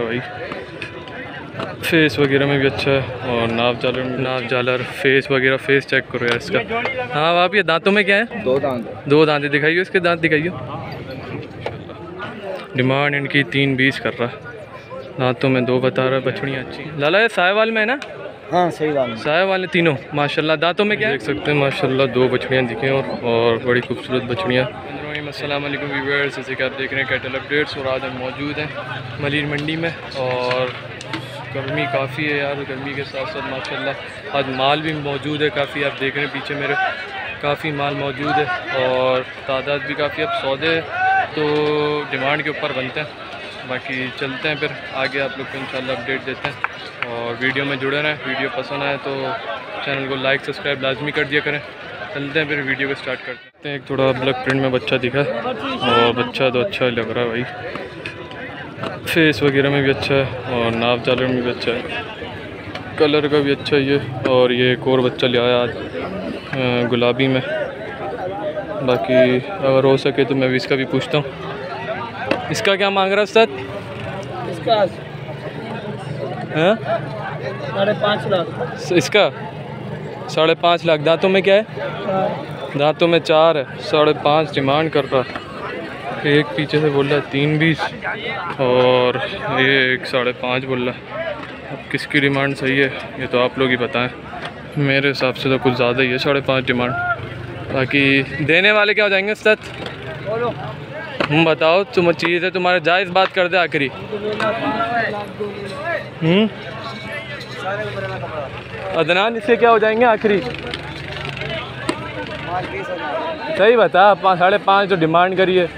भाई फेस वगैरह में भी अच्छा है और नाव जालर फेस वगैरह फेस चेक करो यार इसका। हाँ आप ये दांतों में क्या है? दो दांत दिखाइए, इसके दांत दिखाइए। डिमांड इनकी 320 कर रहा, दांतों में दो बता रहा है। बछड़ियाँ अच्छी लाला ये साहेवाल में है ना? हाँ सही बात, साहेब वाले तीनों माशाल्लाह। दांतों में क्या देख सकते हैं माशाल्लाह, दो बछड़ियाँ दिखें और बड़ी खूबसूरत बछड़ियाँ। अस्सलाम वालेकुम व्यूअर्स, जैसे कि आप देख रहे हैं कैटल अपडेट्स और आज हम मौजूद हैं मलीर मंडी में। और गर्मी काफ़ी है यार, गर्मी के साथ साथ माशाल्लाह आज माल भी मौजूद है काफ़ी। आप देख रहे हैं पीछे मेरे काफ़ी माल मौजूद है और तादाद भी काफ़ी। अब सौदे तो डिमांड के ऊपर बनते हैं, बाकी चलते हैं फिर आगे, आप लोग को इंशाल्लाह अपडेट देते हैं और वीडियो में जुड़े रहें। वीडियो पसंद आए तो चैनल को लाइक सब्सक्राइब लाजमी कर दिया करें। चलते हैं फिर वीडियो को स्टार्ट करते हैं। एक थोड़ा ब्लैक प्रिंट में बच्चा दिखा और बच्चा तो अच्छा लग रहा है भाई, फेस वगैरह में भी अच्छा है और नाव जालर में भी अच्छा है, कलर का भी अच्छा है ये। और ये एक और बच्चा ले आया आज गुलाबी में, बाकी अगर हो सके तो मैं भी इसका भी पूछता हूँ। इसका क्या मांग रहा है उस्ताद? $5.5 लाख। इसका $5.5 लाख। दांतों में क्या है? दांतों में 4 है, 5.5 डिमांड कर रहा। एक पीछे से बोल रहा है 3.20 और ये एक 5.5 बोल रहा है। अब किसकी डिमांड सही है ये तो आप लोग ही बताएं, मेरे हिसाब से तो कुछ ज़्यादा ही है 5.5 डिमांड। बाकी देने वाले क्या हो जाएंगे उस्ताद? हम बताओ, तुम चीज़ है तुम्हारे जायज़ बात कर दे आखिरी। अदनान इससे क्या हो जाएंगे आखिरी? सही बता, 5.5 तो डिमांड करिए।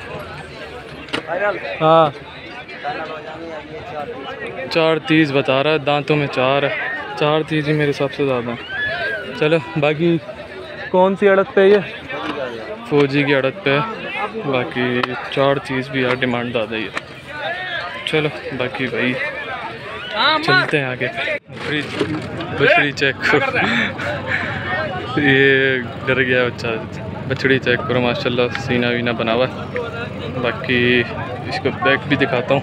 हाँ 4.30 बता रहा है, दांतों में 4 है, 4.30 ही मेरे हिसाब से ज़्यादा। चलो बाकी कौन सी अड़त पे? ये फौजी की अड़त पे है, बाकी 4.30 भी यार डिमांड ज़्यादा ही है। चलो बाकी भाई चलते हैं आगे। बछड़ी चेक करो ये डर गया बच्चा। बछड़ी चेक करो माशाल्लाह, सीना वीना बना हुआ। बाकी इसको बैक भी दिखाता हूँ।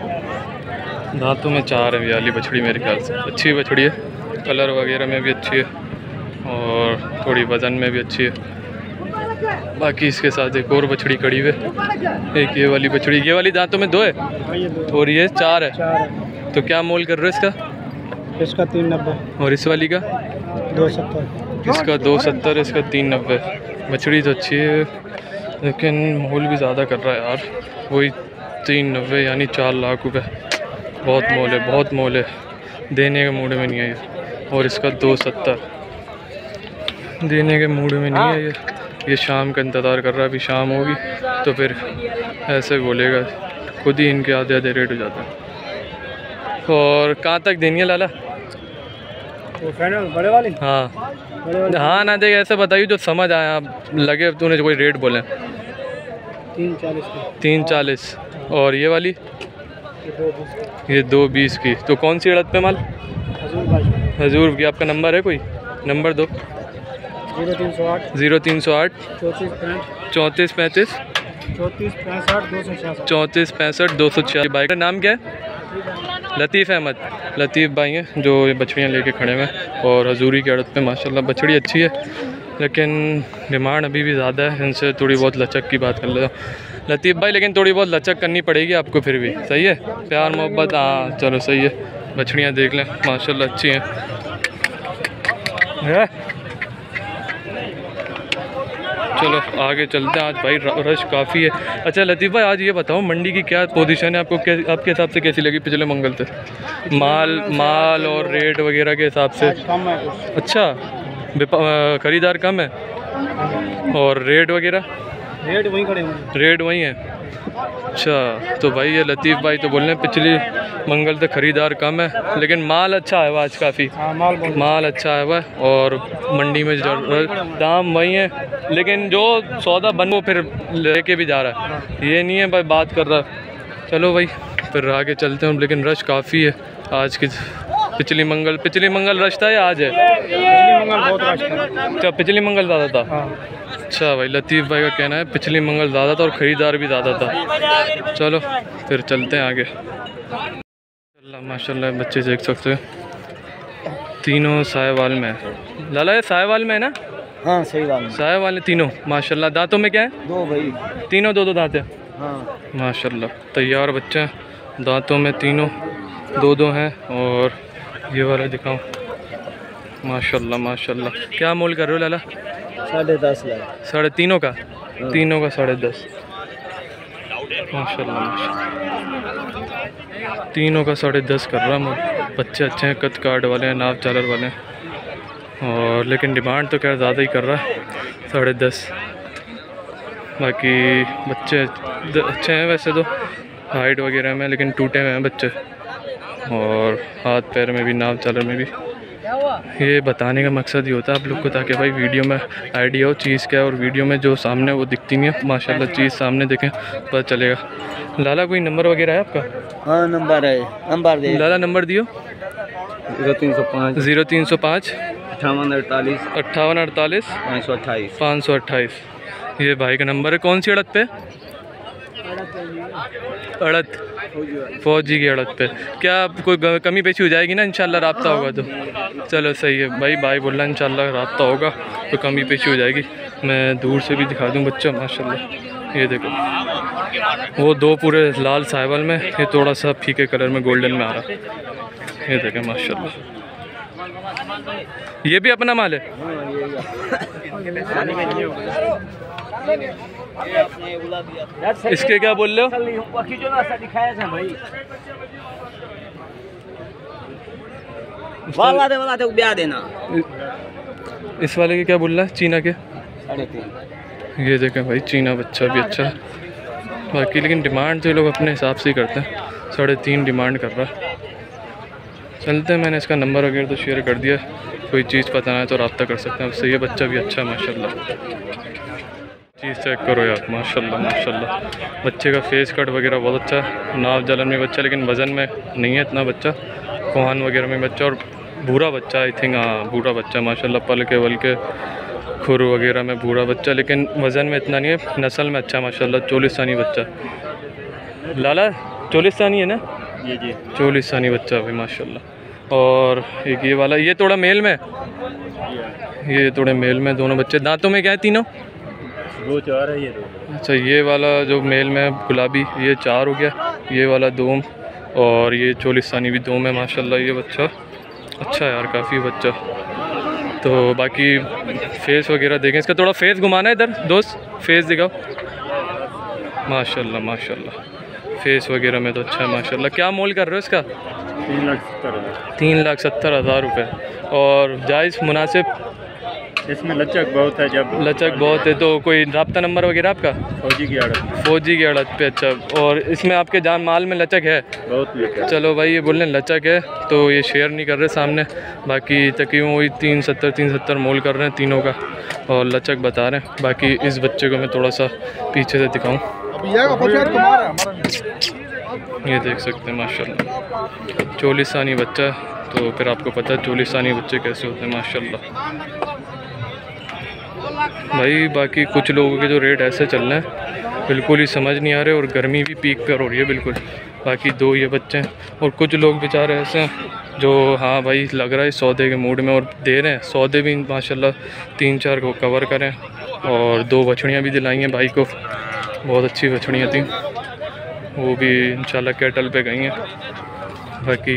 दांतों में 4 है वाली बछड़ी, मेरे ख्याल से अच्छी बछड़ी है, कलर वगैरह में भी अच्छी है और थोड़ी वज़न में भी अच्छी है। बाकी इसके साथ एक और बछड़ी खड़ी हुई है, एक ये वाली बछड़ी। ये वाली दांतों में 2 है और ये 4 है, तो क्या मोल कर रहे हो इसका? इसका 3.90 और इस वाली का 2.70। इसका 2.70, इसका 3.90। बछड़ी तो अच्छी है लेकिन मोल भी ज़्यादा कर रहा है यार, वही 3.90 यानी 4 लाख रुपए। बहुत मोल है, देने के मूड में नहीं है ये। और इसका 2.70 देने के मूड में नहीं है ये शाम का इंतज़ार कर रहा है, अभी शाम होगी तो फिर ऐसे बोलेगा, खुद ही इनके आधे रेट हो जाता है। और कहाँ तक देनी है लाला? वो बड़े वाली? हाँ ना देख, ऐसे बताइए जो समझ आए, आप लगे तूने कोई रेट बोले। 3.40। और ये वाली? ये 2.20 की। तो कौन सी अड़त पे माल? हजूर की। आपका नंबर है कोई? नंबर दो। 0308 34 35 34 65 200 34 65 200। बाइक का नाम क्या है? लतीफ़ अहमद। लतीफ़ भाई हैं जो ये बछड़ियाँ लेके खड़े हुए हैं और हजूरी की अड़त पे माशाल्लाह बछड़ी अच्छी है लेकिन डिमांड अभी भी ज़्यादा है। इनसे थोड़ी बहुत लचक की बात कर लेता हूँ लतीफ़ भाई, लेकिन थोड़ी बहुत लचक करनी पड़ेगी आपको फिर भी। सही है प्यार मोहब्बत? हाँ चलो सही है। बछड़ियाँ देख लें माशाल्लाह अच्छी हैं। चलो आगे चलते हैं, आज भाई रश काफ़ी है। अच्छा लतीफ़ भाई आज ये बताओ मंडी की क्या पोजीशन है? आपको आपके हिसाब से कैसी लगी पिछले मंगल से? माल और रेट वगैरह के हिसाब से कम है। अच्छा ख़रीदार कम है और रेट वगैरह? रेट वहीं है। अच्छा तो भाई ये लतीफ़ भाई तो बोल रहे हैं पिछली मंगल से ख़रीदार कम है लेकिन माल अच्छा है आज काफ़ी। माल अच्छा है वह और मंडी में दाम वही है लेकिन जो सौदा बन वो फिर लेके भी जा रहा है, ये नहीं है भाई बात कर रहा है। चलो भाई फिर आगे चलते हैं, लेकिन रश काफ़ी है आज की। पिछली मंगल रश था या आज है? अच्छा पिछली मंगल ज़्यादा था। अच्छा भाई लतीफ़ भाई का कहना है पिछली मंगल ज़्यादा था और ख़रीदार भी ज़्यादा था। चलो फिर चलते हैं आगे। माशाल्लाह बच्चे देख सकते हो तीनों सायवाल में है। लाला ये सायवाल में है ना? हाँ सायवाल तीनों माशाल्लाह। दांतों में क्या है? दो भाई, तीनों दो दो दांत हैं। हाँ माशाल्लाह तैयार बच्चा, दांतों में तीनों दो दो हैं। और ये वाला दिखाओ माशाल्लाह माशाल्लाह। क्या मोल कर रहे हो लाला? 10.5 लाख। साढ़े तीनों का? हाँ। तीनों का 10.5 माशाल्लाह। तीनों का 10.5 कर रहा हूँ। बच्चे अच्छे हैं, कद कार्ड वाले हैं, नाव चालर वाले हैं। और लेकिन डिमांड तो खैर ज़्यादा ही कर रहा है 10.5। बाकी बच्चे अच्छे हैं वैसे तो हाइट वगैरह में, लेकिन टूटे हुए हैं बच्चे और हाथ पैर में भी, नाव चालर में भी। ये बताने का मकसद ये होता है आप लोग को ताकि भाई वीडियो में आइडिया हो चीज़ क्या है, और वीडियो में जो सामने वो दिखती नहीं है माशाल्लाह, चीज़ सामने देखें पता चलेगा। लाला कोई नंबर वगैरह है आपका? हाँ नंबर है, नंबर दे लाला, नंबर दियो। 0305 5848 528। ये भाई का नंबर है। कौन सी अड़त पे? अड़त फौजी की अड़त पे। क्या कोई कमी पेशी हो जाएगी ना? इंशाल्लाह राब्ता होगा तो चलो सही है भाई। भाई बोल रहा इंशाल्लाह राब्ता होगा तो कमी पेशी हो जाएगी। मैं दूर से भी दिखा दूँ बच्चा माशाल्लाह। ये देखो वो दो पूरे लाल साहिवाल में, ये थोड़ा सा फीके कलर में गोल्डन में आ रहा। ये देखें माशाल्लाह। ये भी अपना माल है। इसके क्या बोल रहे हो? इस वाले के क्या बोल रहा है? चीना के 3.5। ये देखें भाई चीना बच्चा भी अच्छा है। बाकी लेकिन डिमांड तो ये लोग अपने हिसाब से ही करते हैं। 3.5 डिमांड कर रहा है। चलते हैं, मैंने इसका नंबर वगैरह तो शेयर कर दिया। कोई चीज़ पता ना है तो रब्ता कर सकते हैं उससे। ये बच्चा भी अच्छा है माशाल्लाह। चीज़ चेक करो यार माशाल्लाह माशाल्लाह। बच्चे का फेस कट वगैरह बहुत अच्छा है। नाव जलन में बच्चा, लेकिन वज़न में नहीं है इतना बच्चा। कोहान वगैरह में बच्चा और भूरा बच्चा आई थिंक। हाँ भूरा बच्चा माशाल्लाह, पल के वल के खुर वगैरह में भूरा बच्चा, लेकिन वज़न में इतना नहीं है। नस्ल में अच्छा माशाल्लाह। चोलिस्तानी बच्चा लाला, चोलिस्तानी है ना? जी जी चोलिस्तानी बच्चा भाई माशाल्लाह। और एक ये वाला, ये थोड़ा मेल में, ये थोड़े मेल में। दोनों बच्चे दांतों में क्या है? तीनों दो चार है ये दो। अच्छा ये वाला जो मेल में गुलाबी ये 4 हो गया। ये वाला 2 और ये चोलिस्तानी भी 2 में माशाल्लाह। ये बच्चा अच्छा यार, काफ़ी बच्चा। तो बाकी फेस वगैरह देखें इसका। थोड़ा फेस घुमाना है इधर दोस्त, फेस दिखाओ माशाल्लाह माशाल्लाह। फेस वगैरह में तो अच्छा है माशाल्लाह। क्या मोल कर रहे हो इसका? 3.70 लाख रुपये। और जायज़ मुनासिब इसमें लचक बहुत है। जब लचक बहुत है तो कोई रब्ता नंबर वगैरह आपका? फौजी की अड़त पे। अच्छा, और इसमें आपके जान माल में लचक है बहुत लचक। चलो भाई ये बोल रहे हैं लचक है तो ये शेयर नहीं कर रहे सामने। बाकी तकरीबन वही 3.70 मोल कर रहे हैं तीनों का, और लचक बता रहे हैं। बाकी इस बच्चे को मैं थोड़ा सा पीछे से दिखाऊँ। ये देख सकते हैं माशाल्लाह, चोलिस्तानी बच्चा। तो फिर आपको पता है चोलिस्तानी बच्चे कैसे होते हैं माशाल्लाह भाई। बाकी कुछ लोगों के जो रेट ऐसे चल रहे हैं बिल्कुल ही समझ नहीं आ रहे, और गर्मी भी पीक पर हो रही है बिल्कुल। बाकी 2 ये बच्चे हैं, और कुछ लोग बेचारे ऐसे हैं जो हाँ भाई लग रहा है सौदे के मूड में और दे रहे हैं। सौदे भी माशाल्लाह 3-4 को कवर करें। और 2 बछड़ियाँ भी दिलाई हैं भाई को, बहुत अच्छी बछड़ियाँ थी, वो भी इंशाल्लाह कैटल पे गई हैं। बाकी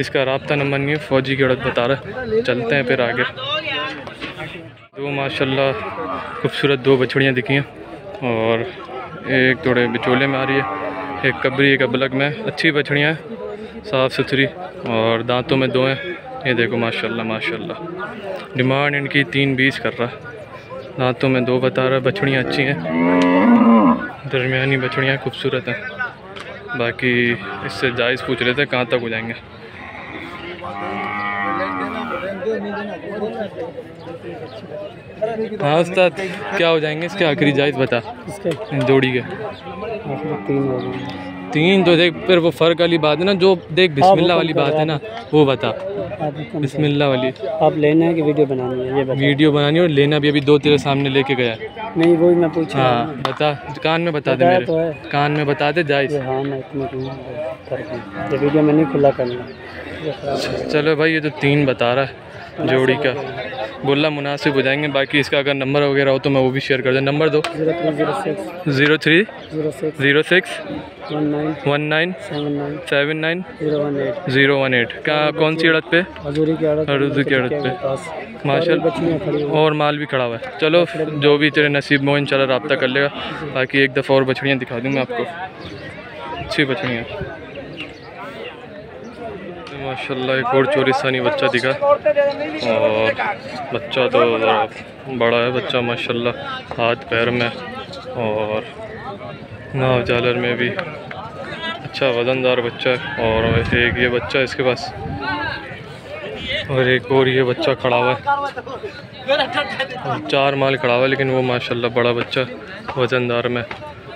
इसका राब्ता नंबर नहीं है, फौजी की अड़त बता रहा। चलते हैं फिर आगे। 2 माशाल्लाह खूबसूरत 2 बछड़ियाँ दिखी हैं, और एक थोड़े बिचोले में आ रही है, एक कबरी एक अबलग में। अच्छी बछड़ियाँ हैं, साफ़ सुथरी, और दांतों में 2 हैं। ये देखो माशाल्लाह माशाल्लाह। डिमांड इनकी 3.20 कर रहा है। दांतों में 2 बता रहा है। बछड़ियाँ अच्छी हैं, दरमियानी बछड़ियाँ खूबसूरत हैं। बाकी इससे जायज़ पूछ रहे थे कहाँ तक हो जाएंगे। हाँ उस्ताद क्या हो जाएंगे इसके आखिरी जायज़ बता जोड़ी के? तीन तो देख फिर वो फ़र्क वाली बात है ना, जो देख बिस्मिल्लाह वाली बात है ना वो बता, बिस्मिल्लाह वाली। आप लेना है कि वीडियो बनानी है? ये वीडियो बनानी है और लेना भी, अभी दो तेरे सामने लेके गया नहीं वो मैं पूछा। हाँ बता, कान में बता दे मेरे, तो कान में बता दे जाए। हाँ मैं ये वीडियो में नहीं खुला करना। चलो भाई ये तो तीन बता रहा है जोड़ी का, बोला मुनासिब हो जाएंगे। बाकी इसका अगर नंबर वगैरह हो तो मैं वो भी शेयर कर दूँ। नंबर दो 03061979797018 कौन सी अड़त पे? हजूरी की अड़त पे माशाल्लाह, और माल भी खड़ा हुआ है। चलो जो भी तेरे नसीब में हो इंशाल्लाह राब्ता कर लेगा। बाकी एक दफ़ा और बछड़ियाँ दिखा दूँगा आपको, अच्छी बछड़ियाँ माशाल्लाह। एक और चोरिस्तानी बच्चा दिखा, और बच्चा तो बड़ा है बच्चा माशाल्लाह, हाथ पैर में और नाव जालर में भी अच्छा वज़नदार बच्चा है। और एक ये बच्चा इसके पास, और एक और ये बच्चा खड़ा हुआ है, चार माल खड़ा हुआ है, लेकिन वो माशाल्लाह बड़ा बच्चा वज़नदार में।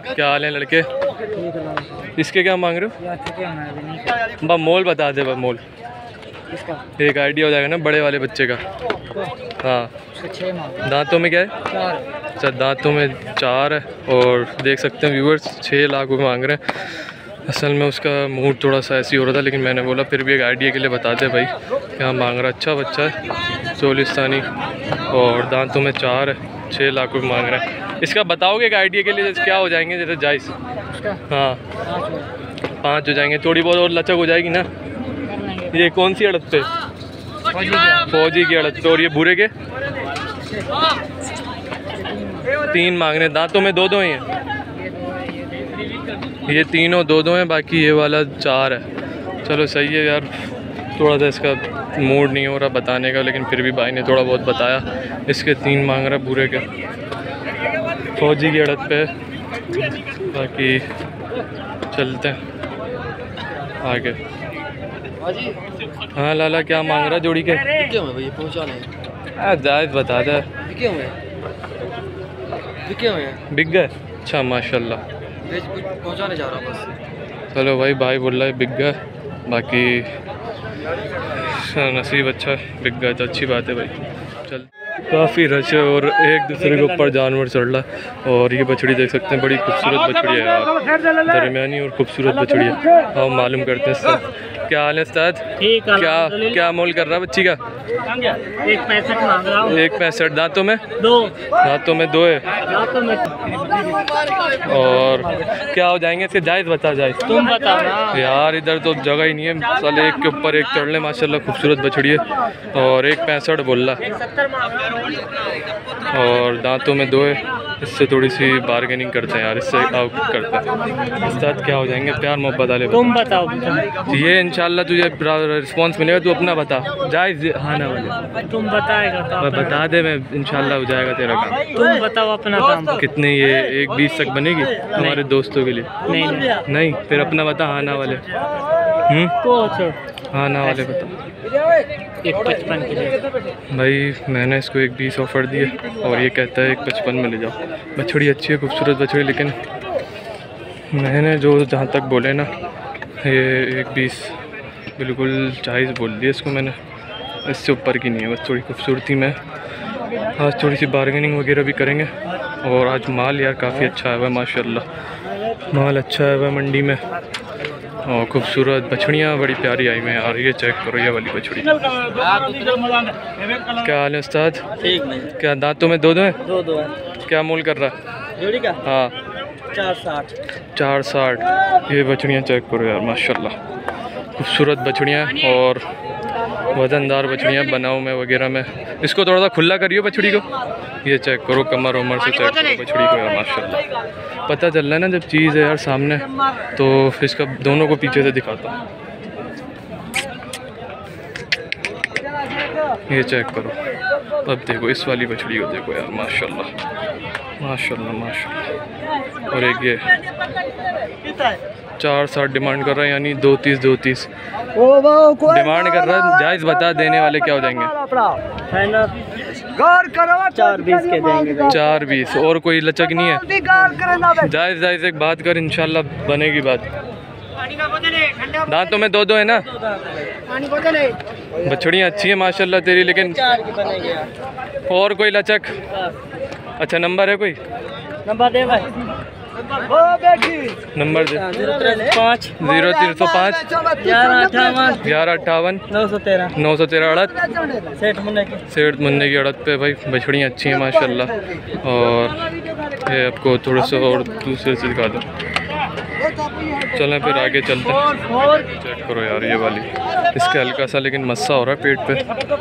क्या हाल है लड़के? इसके क्या मांग रहे हो? बा मोल बता दे, बा मोल एक आइडिया हो जाएगा ना बड़े वाले बच्चे का। हाँ दांतों में क्या है? अच्छा दांतों में चार है, और देख सकते हैं व्यूअर्स 6 लाख रुपये मांग रहे हैं। असल में उसका मूड थोड़ा सा ऐसी हो रहा था, लेकिन मैंने बोला फिर भी एक आइडिया के लिए बता दे भाई क्या मांग रहा। अच्छा बच्चा है चोलिस्तानी और दांतों में चार है, 6 लाख रुपये मांग रहे हैं। इसका बताओगे एक आइडिया के लिए जैसे क्या हो जाएंगे? जैसे जायज़ हाँ 5 हो जाएंगे, थोड़ी बहुत और लचक हो जाएगी ना। ये कौन सी अड़त पे? फौजी की अड़त पे। और ये भूरे के 3 मांग रहे हैं, दांतों में 2-2 ही हैं, ये तीनों 2-2 हैं, बाकी ये वाला 4 है। चलो सही है यार, थोड़ा सा इसका मूड नहीं हो रहा बताने का, लेकिन फिर भी भाई ने थोड़ा बहुत बताया। इसके 3 मांग रहा भूरे के, फौजी की अड़त पे। बाकी चलते हैं आगे। हाँ लाला क्या मांग रहा जोड़ी के? जायद बता दे। बिक गए? अच्छा माशाल्लाह। पहुँचाने जा रहा बस। चलो भाई भाई बोल रहा है बिक गए, बाकी नसीब अच्छा बिक गया तो अच्छी बात है भाई। चल काफ़ी रश है और एक दूसरे के ऊपर जानवर चढ़ रहा। और ये बछड़ी देख सकते हैं बड़ी खूबसूरत बछड़ी है, दरमियानी और खूबसूरत बछड़ी है। हम मालूम करते हैं सर। क्या हाल है उस्ताद? क्या क्या मोल कर रहा बच्ची का? 1.65 मांग रहा हूँ। 1.65 दांतों में 2, दांतों में 2 है। और क्या हो जाएंगे इसके? जायज़ बता, जायज़ तुम बता यार, इधर तो जगह ही नहीं है साले, एक के ऊपर एक चढ़ ले। माशाल्लाह खूबसूरत बछड़ी है और 1.65 बोल रहा, और दांतों में 2 है। इससे थोड़ी सी बार्गेनिंग करते हैं यार, इससे आउट करते हैं। उस्ताद क्या हो जाएंगे? प्यार मोहब्बत वाले तुम बताओ, ये इंशाल्लाह तुझे रिस्पॉन्स मिलेगा, तू अपना बता। जायज़ हाँ ना वाले तुम बताएगा तो बता दे, मैं इंशाल्लाह हो जाएगा तेरा काम। तुम बताओ अपना काम कितने, ये 1.20 तक बनेगी हमारे दोस्तों के लिए? नहीं फिर अपना बता। हाँ ना वाले हाँ ना वाले बता। 1.55 के लिए भाई मैंने इसको 1.20 ऑफ़र दिया, और ये कहता है 1.55 में ले जाओ। बछड़ी अच्छी है, खूबसूरत बछड़ी, लेकिन मैंने जो जहाँ तक बोले ना ये 1.20 बिल्कुल जायज़ बोल दिया इसको मैंने, इससे ऊपर की नहीं है। बस थोड़ी खूबसूरती में आज थोड़ी सी बार्गेनिंग वगैरह भी करेंगे। और आज माल यार काफ़ी अच्छा आया हुआ है माशाल्लाह, माल अच्छा आया हुआ है मंडी में, और खूबसूरत बछड़ियाँ बड़ी प्यारी आई हुई हैं। और ये चेक करो ये वाली बछड़ी। क्या हाल है उस्ताद? ठीक नहीं। क्या दांतों में 2-2 हैं? 2-2 हैं। क्या मोल कर रहा है जोड़ी का? हाँ 4.60। ये बछड़ियाँ चेक करो यार माशाल्लाह, खूबसूरत बछड़ियाँ और वज़नदार बछड़ियाँ बनाओ में वगैरह में। इसको थोड़ा सा खुला करियो बछड़ी को, ये चेक करो कमर उमर से चेक करो बछड़ी को यार माशाल्लाह। पता चल रहा है ना जब चीज़ है यार सामने तो, इसका दोनों को पीछे से दिखाता हूँ। ये चेक करो, अब देखो इस वाली बछड़ी को देखो यार माशाल्लाह माशाल्लाह माशाल्लाह। और एक ये 4.60 डिमांड कर रहा है, यानी 2.30 डिमांड कर रहा है। जायज़ बता देने वाले क्या हो जाएंगे? 4.20 के देंगे। 4.20 और कोई लचक नहीं है? जायज़ जायज़ एक बात कर, इंशाल्लाह बनेगी बात। दांतों में दो दो है ना। बछड़ियाँ अच्छी है माशाल्लाह तेरी, लेकिन और कोई लचक। अच्छा नंबर है कोई? नंबर दे भाई, नंबर दे। 50305 1158 913 सेठ मुन्ने की अड़त पे भाई बछड़ियाँ अच्छी हैं माशाल्लाह। और ये आपको थोड़ा सा और दूसरे से दिखा दो, चलें फिर आगे चलते हैं। चेक करो यार ये वाली, इसका हल्का सा लेकिन मस्सा हो रहा है पेट पे।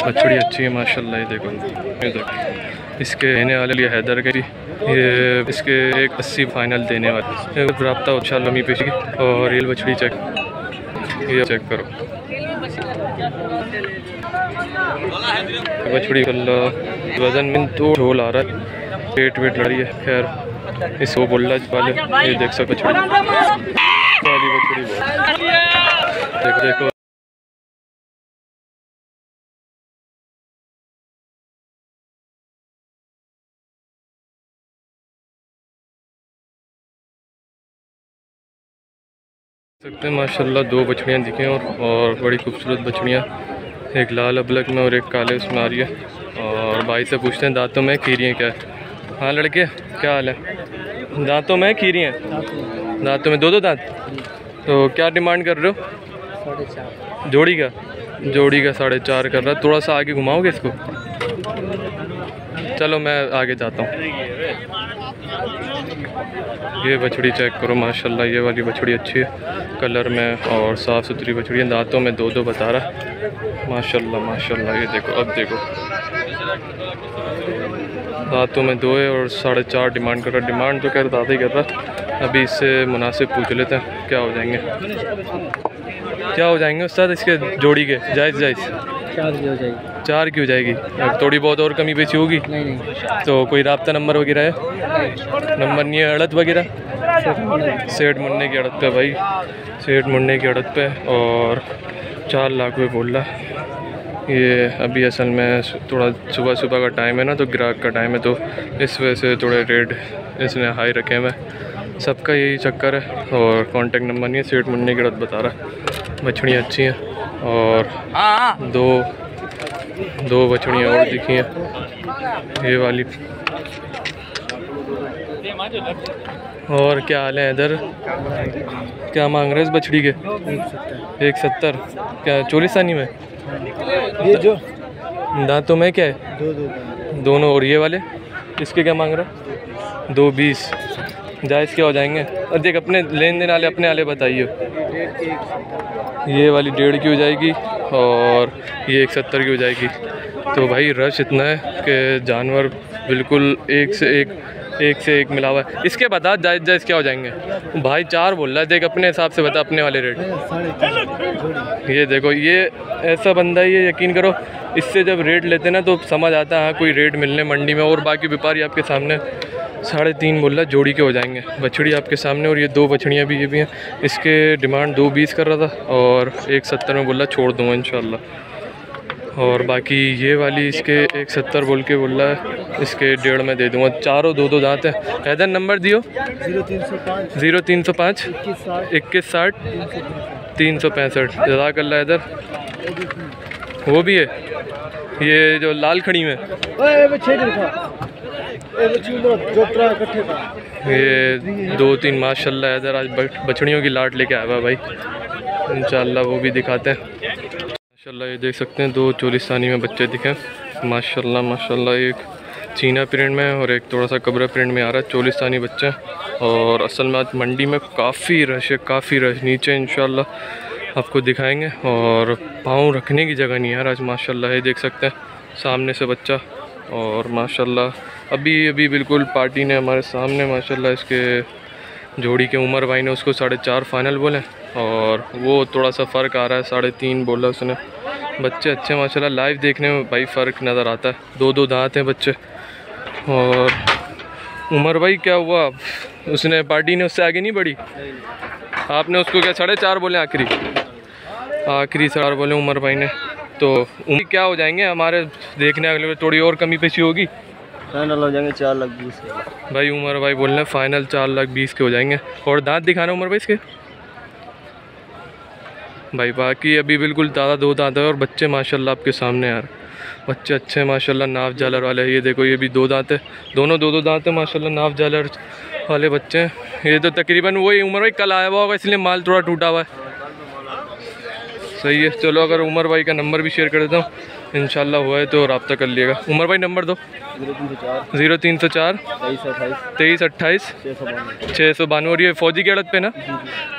बछड़ी अच्छी है माशाल्लाह, ये देखो ये देखो। इसके रहने वाले लिए हैदर के, ये इसके 180 फाइनल देने वाले रबता उछाल लमी पेश की। और रेल बछड़ी चेक, ये चेक करो बछड़ी वजन में तो ढोल आ रहा है, पेट वेट लड़ी है। खैर इसको बोल वाले ये देख सको देखो। सकते हैं माशाल्लाह दो बछड़ियाँ दिखे और बड़ी खूबसूरत बछड़ियाँ, एक लाल अबलक में और एक काले उसमें आ रही है। और भाई से पूछते हैं दांतों में खीरियाँ क्या है। हाँ लड़के क्या हाल है? दांतों में खीरी हैं, दांतों में दो दो दांत। तो क्या डिमांड कर रहे हो? जोड़ी का, जोड़ी का 4.5 कर रहा है। थोड़ा सा आगे घुमाओगे इसको? चलो मैं आगे जाता हूँ। ये बछड़ी चेक करो माशाल्लाह, ये वाली बछड़ी अच्छी है कलर में और साफ़ सुथरी बछड़ी है। दांतों में दो दो बता रहा है माशाल्लाह माशाल्लाह। ये देखो अब देखो दांतों में दो है और 4.5 डिमांड कर रहा है। डिमांड तो खैर दादा ही कर रहा, अभी इससे मुनासिब पूछ लेते हैं क्या हो जाएंगे, क्या हो जाएंगे उस्ताद इसके जोड़ी के? जायज़ जायज़ 4 की हो जाएगी। थोड़ी बहुत और कमी बेची होगी? नहीं। तो कोई राब्ता नंबर वगैरह है? नंबर नहीं है। अड़त वगैरह? सेठ मुन्ने की अड़त पे भाई, सेठ मुन्ने की अड़त पे। और 4 लाख में बोल रहा ये। अभी असल में थोड़ा सुबह सुबह का टाइम है ना, तो ग्राहक का टाइम है, तो इस वजह से थोड़े रेट इसने हाई रखे हैं। मैं सबका यही चक्कर है। और कांटेक्ट नंबर नहीं है। सेठ मुन्ने की गलत बता रहा है। बछड़ियाँ अच्छी हैं और दो बछड़ियाँ और दिखी हैं ये वाली। और क्या हाल है इधर? क्या मांग रहे हैं इस बछड़ी के? 170। क्या चोलिस्तानी में? ये जो दांतों में क्या है? दोनों। और ये वाले इसके क्या मांग रहा है? 2.20। जायज़ क्या हो जाएंगे? और देख अपने लेन देन वाले, अपने वाले बताइए। ये वाली 1.5 की हो जाएगी और ये 170 की हो जाएगी। तो भाई रश इतना है कि जानवर बिल्कुल एक से एक मिला हुआ है। इसके बता जायज़ जायज़ क्या हो जाएंगे? भाई 4 बोल रहा है, देख अपने हिसाब से बता अपने वाले रेट। ये देखो ये ऐसा बंदा ही है, यकीन करो इससे जब रेट लेते ना तो समझ आता है हाँ कोई रेट मिलने मंडी में। और बाकी व्यापारी आपके सामने 3.5 बोल रहा है, जोड़ी के हो जाएंगे। बछड़ी आपके सामने और ये दो बछड़ियाँ भी, ये भी हैं। इसके डिमांड 2.20 कर रहा था और 170 में बोल रहा छोड़ दूँगा इंशाल्लाह। और बाकी ये वाली इसके 170 बोल के बोल रहा है, इसके 1.5 में दे दूँगा। चारों दो दो दांत हैं। हैदर नंबर दियो। 0305 2160 365। जज़ाकल्लाह हैदर। वो भी है ये जो लाल खड़ी में, ये 2-3 माशाल्लाह। हैदर आज बछड़ियों की लाट लेके आया हुआ भाई इंशाल्लाह, वो भी दिखाते हैं माशाल्लाह। ये देख सकते हैं 2 चोलिस्तानी में बच्चे दिखे माशाल्लाह माशाल्लाह। एक चीना प्रिंट में और एक थोड़ा सा कबरा प्रिंट में आ रहा है चोलिस्तानी बच्चा। और असल में आज मंडी में काफ़ी रश है, काफ़ी रश। नीचे इंशाल्लाह आपको दिखाएंगे और पाँव रखने की जगह नहीं है यार आज माशाल्लाह। ये देख सकते हैं सामने से बच्चा और माशाल्लाह अभी अभी बिल्कुल पार्टी ने हमारे सामने माशाल्लाह। इसके जोड़ी के उमर भाई ने उसको 4.5 फाइनल बोले और वो थोड़ा सा फ़र्क आ रहा है, 3.5 बोला उसने। बच्चे अच्छे माशाल्लाह, लाइव देखने में भाई फ़र्क नज़र आता है। दो दो दांत हैं बच्चे। और उमर भाई क्या हुआ उसने, पार्टी ने उससे आगे नहीं बढ़ी? आपने उसको क्या 4.5 बोले? आखिरी 4 बोले उमर भाई ने। तो उम्र क्या हो जाएंगे हमारे देखने वाले? थोड़ी और कमी पेशी होगी? फाइनल हो जाएंगे 4.20 लाख भाई। उमर भाई बोल रहे हैं फाइनल 4.20 लाख के हो जाएंगे। और दांत दिखाना उमर भाई इसके। भाई। बाकी अभी बिल्कुल ताज़ा दो दांत है और बच्चे माशाल्लाह आपके सामने यार बच्चे अच्छे हैं माशाल्लाह, नाव जालर वाले। ये देखो ये भी दो दांत है, दोनों दो दो दांत है माशाल्लाह, नाव जालर वाले बच्चे हैं। ये तो तकरीबन वही उमर भाई कल आया हुआ होगा इसलिए माल थोड़ा टूटा हुआ है। सही है, चलो अगर उमर भाई का नंबर भी शेयर कर देता हूँ, इंशाल्लाह हुआ है तो रब्ता कर लिएगा। उमर भाई नंबर दो 0304 2328 692। और ये फ़ौजी की अड़त पे ना,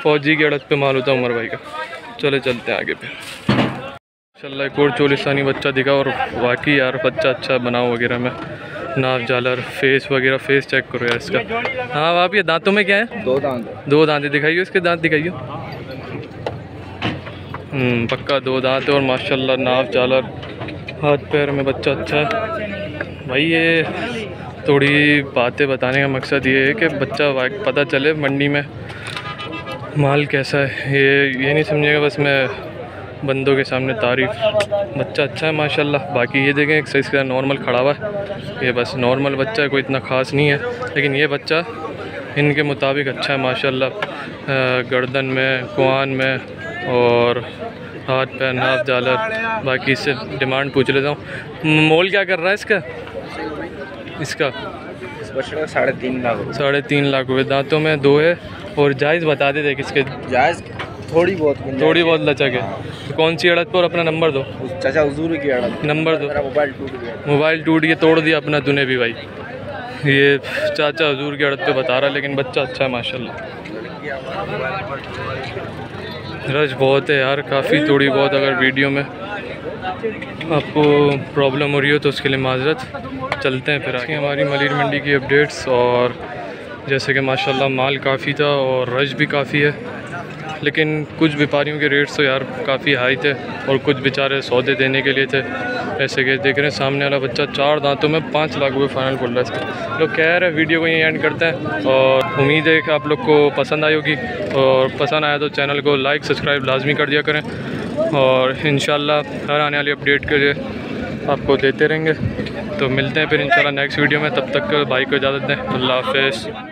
फ़ौजी की अड़त पे माल होता है उमर भाई का। चले चलते हैं आगे पे। इंशाल्लाह एक और चोलिस्तानी बच्चा दिखा और वाकई यार बच्चा अच्छा बनाओ वगैरह में, नाव जालर फेस वगैरह, फेस चेक करो यार इसका। हाँ आप ये दांतों में क्या है? दो दांत, दो दांत दिखाइए, इसके दांत दिखाइए। पक्का दो दांत है और माशाल्लाह नाव जालर हाथ पैर में बच्चा अच्छा है भाई। ये थोड़ी बातें बताने का मकसद ये है कि बच्चा पता चले मंडी में माल कैसा है। ये नहीं समझेगा बस मैं बंदों के सामने तारीफ़, बच्चा अच्छा है माशाल्लाह। बाकी ये देखें एक साइज़ का नॉर्मल खड़ा हुआ है, ये बस नॉर्मल बच्चा है, कोई इतना ख़ास नहीं है, लेकिन ये बच्चा इनके मुताबिक अच्छा है माशाल्लाह। गर्दन में, कुआन में और हाथ पैर, नाव जालर। बाकी इससे डिमांड पूछ लेता हूँ, मोल क्या कर रहा है इसका? इसका 3.5 लाख। 3.5 लाख रुपये। दांतों में दो है और जायज़ बता देते किसके? जायज़ थोड़ी बहुत लचक है। कौन सी अड़त पर? अपना नंबर दो चाचा, हुजूर की अड़त नंबर दो। मोबाइल टूट गया, तोड़ दिया अपना तूने भी भाई। ये चाचा हुजूर की अड़त पे बता रहा है, लेकिन बच्चा अच्छा है माशाल्लाह। रश बहुत है यार काफ़ी, थोड़ी बहुत अगर वीडियो में आपको प्रॉब्लम हो रही हो तो उसके लिए माजरत। चलते हैं फिर आगे हमारी मलीर मंडी की अपडेट्स। और जैसे कि माशाल्लाह माल काफ़ी था और रश भी काफ़ी है, लेकिन कुछ व्यापारियों के रेट्स तो यार काफ़ी हाई थे और कुछ बेचारे सौदे देने के लिए थे। ऐसे कि देख रहे हैं सामने वाला बच्चा 4 दांतों में 5 लाख रुपये फाइनल बोल रहा है। लोग कह रहे हैं वीडियो को यहीं एंड करते हैं और उम्मीद है कि आप लोग को पसंद आई होगी, और पसंद आया तो चैनल को लाइक सब्सक्राइब लाजमी कर दिया करें। और इंशाल्लाह हर आने वाली अपडेट के लिए आपको देते रहेंगे। तो मिलते हैं फिर इंशाल्लाह नेक्स्ट वीडियो में, तब तक भाई को इजाज़त दें। अल्लाह हाफ़िज़।